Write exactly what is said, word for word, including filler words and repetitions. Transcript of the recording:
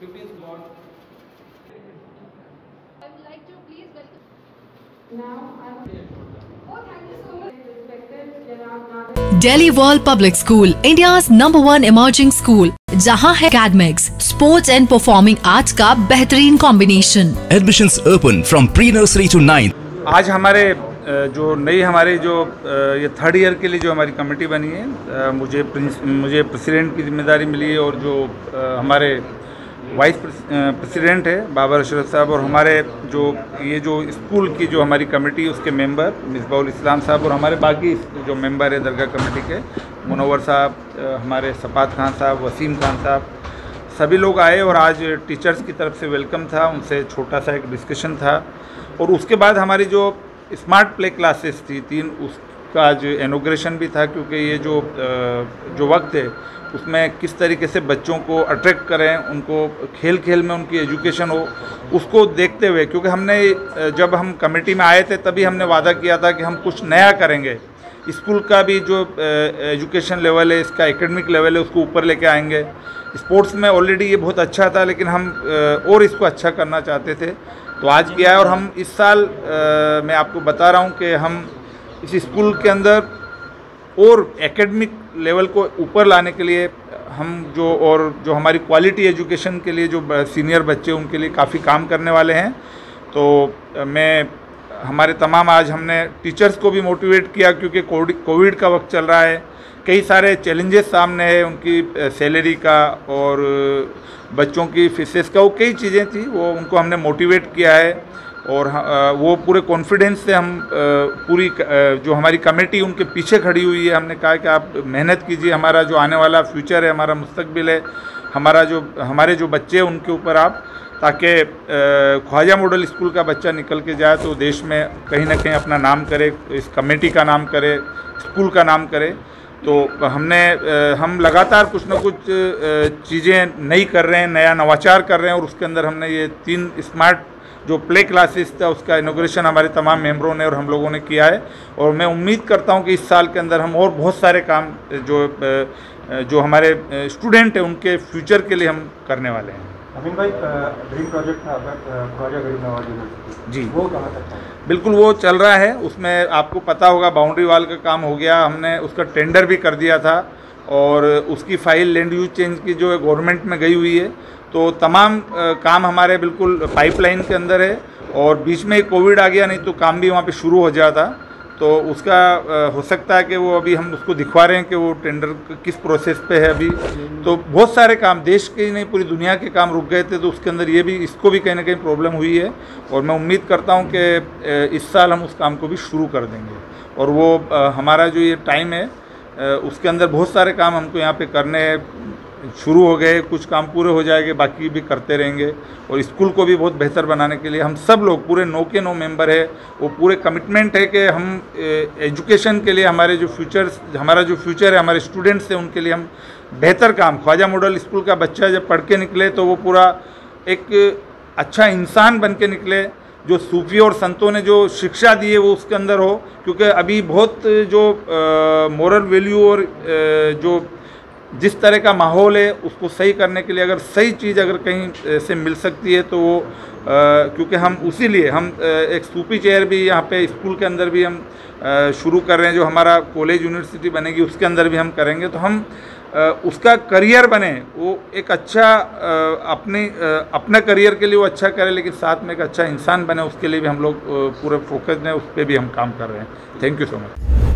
fifteenth board. I would like to please welcome. Now I will. Oh, thank you so much. Delhi World Public School, India's number one emerging school, जहाँ है academics, sports and performing arts का बेहतरीन combination. Admissions open from pre-nursery to ninth. आज हमारे जो नई हमारे जो ये थर्ड ईयर के लिए जो हमारी कमेटी बनी है, मुझे मुझे प्रेसिडेंट की जिम्मेदारी मिली है और जो हमारे वाइस प्रेसिडेंट है बाबर अशरफ साहब और हमारे जो ये जो स्कूल की जो हमारी कमेटी उसके मेंबर मिसबाहुल इस्लाम साहब और हमारे बाकी जो मेंबर है दरगाह कमेटी के मुनव्वर साहब, हमारे सपात खान साहब, वसीम खान साहब, सभी लोग आए और आज टीचर्स की तरफ से वेलकम था, उनसे छोटा सा एक डिस्कशन था और उसके बाद हमारी जो स्मार्ट प्ले क्लासेस थी तीन उसका आज इनॉग्रेशन भी था क्योंकि ये जो जो वक्त है उसमें किस तरीके से बच्चों को अट्रैक्ट करें, उनको खेल खेल में उनकी एजुकेशन हो, उसको देखते हुए क्योंकि हमने जब हम कमेटी में आए थे तभी हमने वादा किया था कि हम कुछ नया करेंगे, स्कूल का भी जो एजुकेशन लेवल है इसका एकेडमिक लेवल है उसको ऊपर लेके आएंगे। स्पोर्ट्स में ऑलरेडी ये बहुत अच्छा था लेकिन हम और इसको अच्छा करना चाहते थे तो आज किया है और हम इस साल मैं आपको बता रहा हूँ कि हम इस स्कूल के अंदर और एकेडमिक लेवल को ऊपर लाने के लिए हम जो और जो हमारी क्वालिटी एजुकेशन के लिए जो सीनियर बच्चे उनके लिए काफ़ी काम करने वाले हैं। तो मैं हमारे तमाम आज हमने टीचर्स को भी मोटिवेट किया क्योंकि कोविड का वक्त चल रहा है, कई सारे चैलेंजेस सामने हैं, उनकी सैलरी का और बच्चों की फीसेस का, वो कई चीज़ें थी वो उनको हमने मोटिवेट किया है और वो पूरे कॉन्फिडेंस से हम पूरी जो हमारी कमेटी उनके पीछे खड़ी हुई है, हमने कहा कि आप मेहनत कीजिए, हमारा जो आने वाला फ्यूचर है, हमारा मुस्तकबिल है, हमारा जो हमारे जो बच्चे हैं उनके ऊपर आप, ताकि ख्वाजा मॉडल स्कूल का बच्चा निकल के जाए तो देश में कहीं ना कहीं अपना नाम करे, इस कमेटी का नाम करे, स्कूल का नाम करे। तो हमने हम लगातार कुछ ना कुछ चीज़ें नई कर रहे हैं, नया नवाचार कर रहे हैं और उसके अंदर हमने ये तीन स्मार्ट जो प्ले क्लासेस था उसका इनॉग्रेशन हमारे तमाम मेंबरों ने और हम लोगों ने किया है और मैं उम्मीद करता हूं कि इस साल के अंदर हम और बहुत सारे काम जो जो हमारे स्टूडेंट हैं उनके फ्यूचर के लिए हम करने वाले हैं। अमीन भाई, ड्रीम प्रोजेक्ट था ख्वाजा गरीब नवाज यूनिवर्सिटी जी, वो कहाँ तक था? बिल्कुल वो चल रहा है, उसमें आपको पता होगा बाउंड्री वाल का काम हो गया, हमने उसका टेंडर भी कर दिया था और उसकी फ़ाइल लैंड यूज चेंज की जो गवर्नमेंट में गई हुई है तो तमाम काम हमारे बिल्कुल पाइपलाइन के अंदर है और बीच में कोविड आ गया नहीं तो काम भी वहाँ पे शुरू हो जाता, तो उसका हो सकता है कि वो अभी हम उसको दिखवा रहे हैं कि वो टेंडर किस प्रोसेस पे है अभी। तो बहुत सारे काम देश के ही नहीं पूरी दुनिया के काम रुक गए थे तो उसके अंदर ये भी इसको भी कहीं ना कहीं प्रॉब्लम हुई है और मैं उम्मीद करता हूँ कि इस साल हम उस काम को भी शुरू कर देंगे और वो हमारा जो ये टाइम है उसके अंदर बहुत सारे काम हमको यहाँ पे करने शुरू हो गए, कुछ काम पूरे हो जाएंगे, बाकी भी करते रहेंगे और स्कूल को भी बहुत बेहतर बनाने के लिए हम सब लोग पूरे नौ के नौ मेंबर है वो पूरे कमिटमेंट है कि हम एजुकेशन के लिए हमारे जो फ्यूचर्स हमारा जो फ्यूचर है हमारे स्टूडेंट्स हैं उनके लिए हम बेहतर काम, ख्वाजा मॉडल स्कूल का बच्चा जब पढ़ के निकले तो वो पूरा एक अच्छा इंसान बन के निकले, जो सूफी और संतों ने जो शिक्षा दी है वो उसके अंदर हो क्योंकि अभी बहुत जो मॉरल वैल्यू और आ, जो जिस तरह का माहौल है उसको सही करने के लिए अगर सही चीज़ अगर कहीं से मिल सकती है तो वो क्योंकि हम उसी लिए हम आ, एक सूफी चेयर भी यहाँ पे स्कूल के अंदर भी हम आ, शुरू कर रहे हैं, जो हमारा कॉलेज यूनिवर्सिटी बनेगी उसके अंदर भी हम करेंगे तो हम आ, उसका करियर बने, वो एक अच्छा आ, अपने आ, अपना करियर के लिए वो अच्छा करे लेकिन साथ में एक अच्छा इंसान बने, उसके लिए भी हम लोग पूरे फोकस में उस पर भी हम काम कर रहे हैं। Thank you so much.